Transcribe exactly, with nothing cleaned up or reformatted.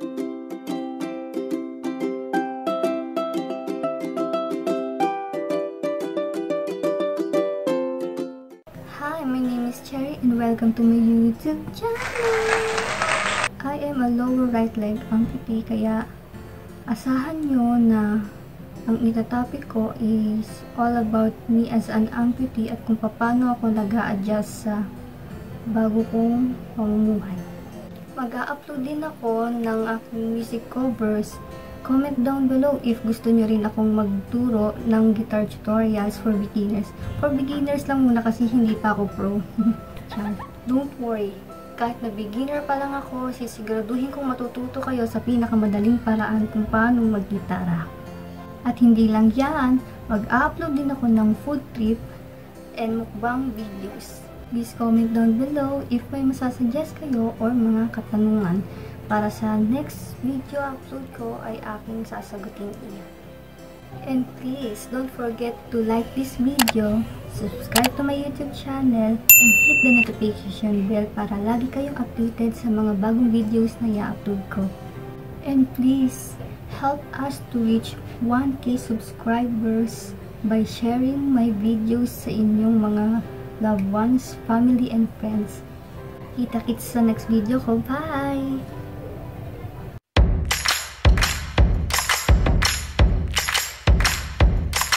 Hi, my name is Cherry and welcome to my YouTube channel! I am a lower right leg amputee kaya asahan nyo na ang itatopic ko is all about me as an amputee at kung paano ako nag-a-adjust sa bago kong pamumuhay. Mag-a-upload din ako ng aking music covers. Comment down below if gusto nyo rin akong magturo ng guitar tutorials for beginners. For beginners lang muna kasi hindi pa ako pro. Don't worry, kahit na beginner pa lang ako, sisiguraduhin kong matututo kayo sa pinakamadaling paraan kung paano mag-gitara. At hindi lang yan, mag-upload din ako ng food trip and mukbang videos. Please comment down below if may masasuggest kayo or mga katanungan. Para sa next video upload ko ay aking sasagutin iyan. And please, don't forget to like this video, subscribe to my YouTube channel, and hit the notification bell para lagi kayong updated sa mga bagong videos na i-upload ko. And please, help us to reach one K subscribers by sharing my videos sa inyong mga loved ones, family, and friends. Kita-kits sa next video ko. Bye!